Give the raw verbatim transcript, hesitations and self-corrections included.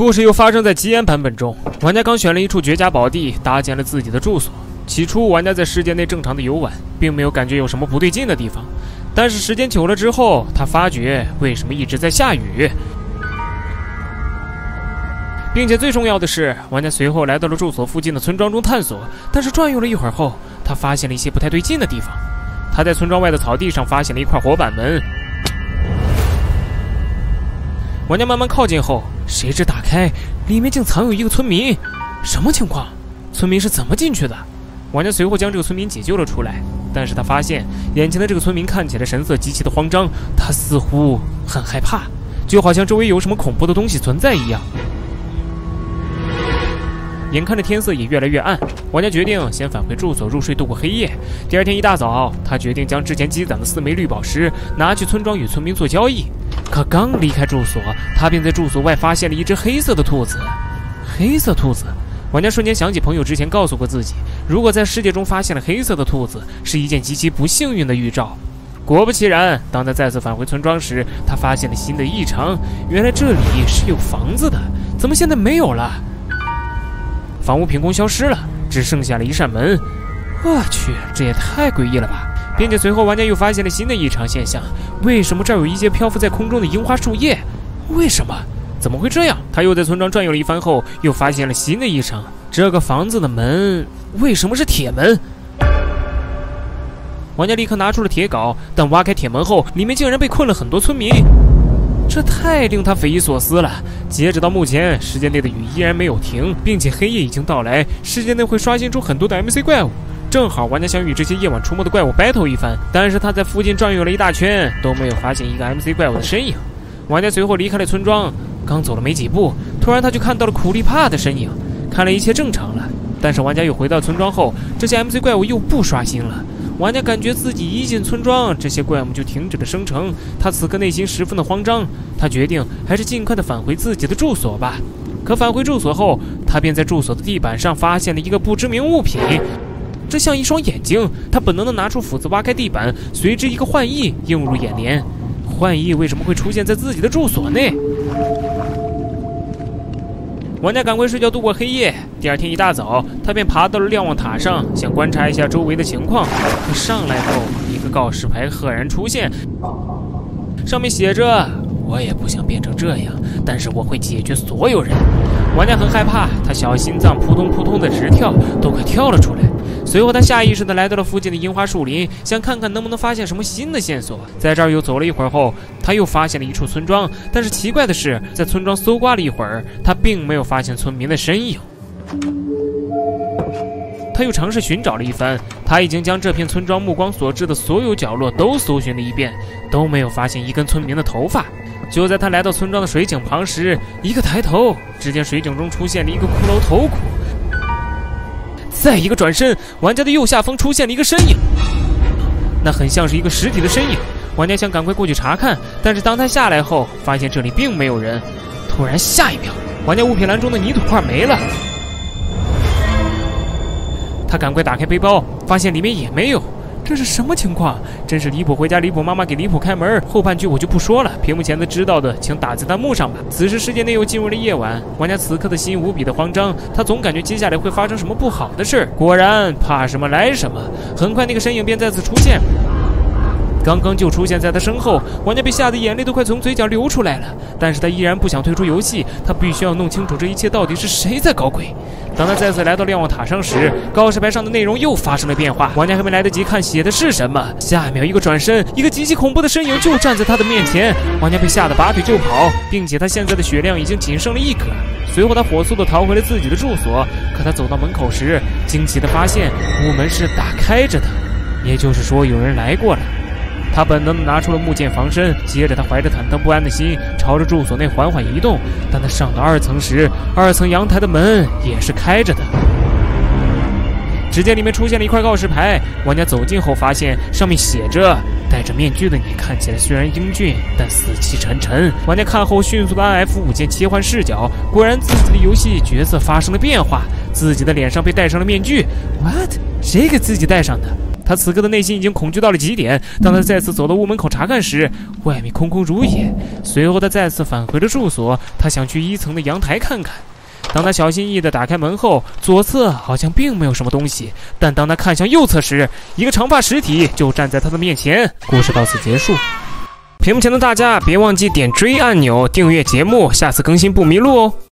故事又发生在极岩版本中，玩家刚选了一处绝佳宝地，搭建了自己的住所。起初，玩家在世界内正常的游玩，并没有感觉有什么不对劲的地方。但是时间久了之后，他发觉为什么一直在下雨，并且最重要的是，玩家随后来到了住所附近的村庄中探索。但是转悠了一会儿后，他发现了一些不太对劲的地方。他在村庄外的草地上发现了一块活板门。 玩家慢慢靠近后，谁知打开，里面竟藏有一个村民。什么情况？村民是怎么进去的？玩家随后将这个村民解救了出来，但是他发现眼前的这个村民看起来神色极其的慌张，他似乎很害怕，就好像周围有什么恐怖的东西存在一样。眼看着天色也越来越暗，玩家决定先返回住所入睡，度过黑夜。第二天一大早，他决定将之前积攒的四枚绿宝石拿去村庄与村民做交易。 可刚离开住所，他便在住所外发现了一只黑色的兔子。黑色兔子，玩家瞬间想起朋友之前告诉过自己，如果在世界中发现了黑色的兔子，是一件极其不幸运的预兆。果不其然，当他再次返回村庄时，他发现了新的异常。原来这里是有房子的，怎么现在没有了？房屋凭空消失了，只剩下了一扇门。我去，这也太诡异了吧！ 并且随后，玩家又发现了新的异常现象。为什么这儿有一些漂浮在空中的樱花树叶？为什么？怎么会这样？他又在村庄转悠了一番后，又发现了新的异常。这个房子的门为什么是铁门？玩家立刻拿出了铁镐，但挖开铁门后，里面竟然被困了很多村民。这太令他匪夷所思了。截止到目前，世界内的雨依然没有停，并且黑夜已经到来，世界内会刷新出很多的 M C 怪物。 正好玩家想与这些夜晚出没的怪物 battle 一番，但是他在附近转悠了一大圈，都没有发现一个 M C 怪物的身影。玩家随后离开了村庄，刚走了没几步，突然他就看到了苦力怕的身影。看来一切正常了，但是玩家又回到村庄后，这些 M C 怪物又不刷新了。玩家感觉自己一进村庄，这些怪物就停止了生成，他此刻内心十分的慌张。他决定还是尽快的返回自己的住所吧。可返回住所后，他便在住所的地板上发现了一个不知名物品。 这像一双眼睛，他本能地拿出斧子挖开地板，随之一个幻翼映入眼帘。幻翼为什么会出现在自己的住所内？玩家赶快睡觉度过黑夜。第二天一大早，他便爬到了瞭望塔上，想观察一下周围的情况。可上来后，一个告示牌赫然出现，上面写着：“我也不想变成这样，但是我会解决所有人。”玩家很害怕，他小心脏扑通扑通的直跳，都快跳了出来。 随后，他下意识地来到了附近的樱花树林，想看看能不能发现什么新的线索。在这儿又走了一会儿后，他又发现了一处村庄，但是奇怪的是，在村庄搜刮了一会儿，他并没有发现村民的身影。他又尝试寻找了一番，他已经将这片村庄目光所至的所有角落都搜寻了一遍，都没有发现一根村民的头发。就在他来到村庄的水井旁时，一个抬头，只见水井中出现了一个骷髅头骨。 再一个转身，玩家的右下方出现了一个身影，那很像是一个实体的身影。玩家想赶快过去查看，但是当他下来后，发现这里并没有人。突然，下一秒，玩家物品栏中的泥土块没了。他赶快打开背包，发现里面也没有。这是什么情况？真是离谱！回家离谱，妈妈给离谱开门。后半句我就不说了，屏幕前的知道的，请打在弹幕上吧。此时世界内又进入了夜晚，玩家此刻的心无比的慌张，他总感觉接下来会发生什么不好的事。果然，怕什么来什么。很快，那个身影便再次出现，刚刚就出现在他身后。玩家被吓得眼泪都快从嘴角流出来了，但是他依然不想退出游戏，他必须要弄清楚这一切到底是谁在搞鬼。 当他再次来到瞭望塔上时，告示牌上的内容又发生了变化。玩家还没来得及看写的是什么，下一秒一个转身，一个极其恐怖的身影就站在他的面前。玩家被吓得拔腿就跑，并且他现在的血量已经仅剩了一格。随后他火速的逃回了自己的住所。可他走到门口时，惊奇的发现屋门是打开着的，也就是说有人来过了。他本能的拿出了木剑防身，接着他怀着忐忑不安的心朝着住所内缓缓移动。当他上到二层时，二层阳台的门也是开着的。只见里面出现了一块告示牌，玩家走近后发现上面写着：“戴着面具的你看起来虽然英俊，但死气沉沉。”玩家看后迅速的按 F 五键切换视角，果然自己的游戏角色发生了变化，自己的脸上被戴上了面具。What？ 谁给自己戴上的？他此刻的内心已经恐惧到了极点。当他再次走到屋门口查看时，外面空空如也。随后，他再次返回了住所，他想去一层的阳台看看。 当他小心翼翼地打开门后，左侧好像并没有什么东西，但当他看向右侧时，一个长发实体就站在他的面前。故事到此结束。屏幕前的大家别忘记点追按钮，订阅节目，下次更新不迷路哦。